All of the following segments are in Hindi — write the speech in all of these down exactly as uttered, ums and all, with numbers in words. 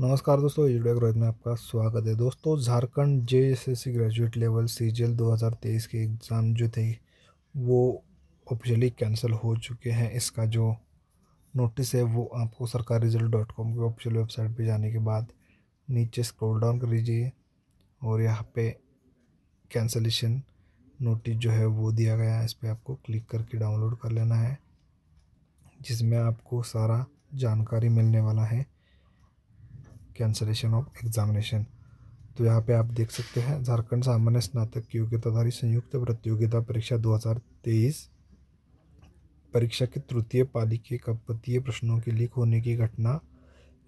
नमस्कार दोस्तों, इस वीडियो के रोहित में आपका स्वागत है। दोस्तों, Jharkhand J S S C graduate level C G L दो हज़ार तेईस के एग्ज़ाम जो थे वो ऑफिशियली कैंसिल हो चुके हैं। इसका जो नोटिस है वो आपको सरकारी रिजल्ट डॉट कॉम की ऑफिशियल वेबसाइट पे जाने के बाद नीचे स्क्रॉल डाउन कर लीजिए और यहाँ पे कैंसलेशन नोटिस जो है वो दिया गया है। इस पर आपको क्लिक करके डाउनलोड कर लेना है, जिसमें आपको सारा जानकारी मिलने वाला है कैंसलेशन ऑफ एग्जामिनेशन। तो यहाँ पे आप देख सकते हैं, झारखंड सामान्य स्नातक की योग्यताधारी संयुक्त प्रतियोगिता परीक्षा दो हज़ार तेईस परीक्षा की तृतीय पाली के कपतीय प्रश्नों के लीक होने की घटना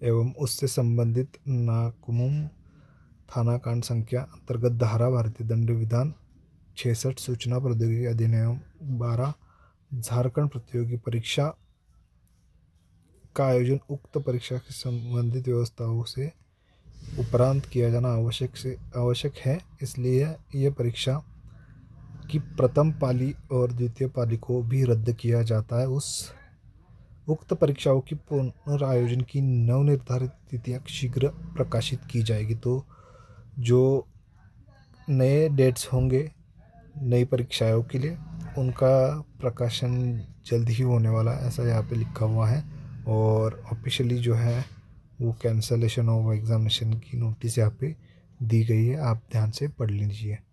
एवं उससे संबंधित नाकुमुम थाना कांड संख्या अंतर्गत धारा भारतीय दंड विधान छियासठ सूचना प्रौद्योगिकी अधिनियम बारह झारखंड प्रतियोगी परीक्षा का आयोजन उक्त परीक्षा से संबंधित व्यवस्थाओं से उपरांत किया जाना आवश्यक से आवश्यक है। इसलिए यह परीक्षा की प्रथम पाली और द्वितीय पाली को भी रद्द किया जाता है। उस उक्त परीक्षाओं की पुनरायोजन की नवनिर्धारित तिथियां शीघ्र प्रकाशित की जाएगी। तो जो नए डेट्स होंगे नई परीक्षाओं के लिए, उनका प्रकाशन जल्द ही होने वाला है, ऐसा यहाँ पे लिखा हुआ है। और ऑफिशियली जो है वो कैंसलेशन ऑफ एग्ज़ामिनेशन की नोटिस यहाँ पे दी गई है, आप ध्यान से पढ़ लीजिए।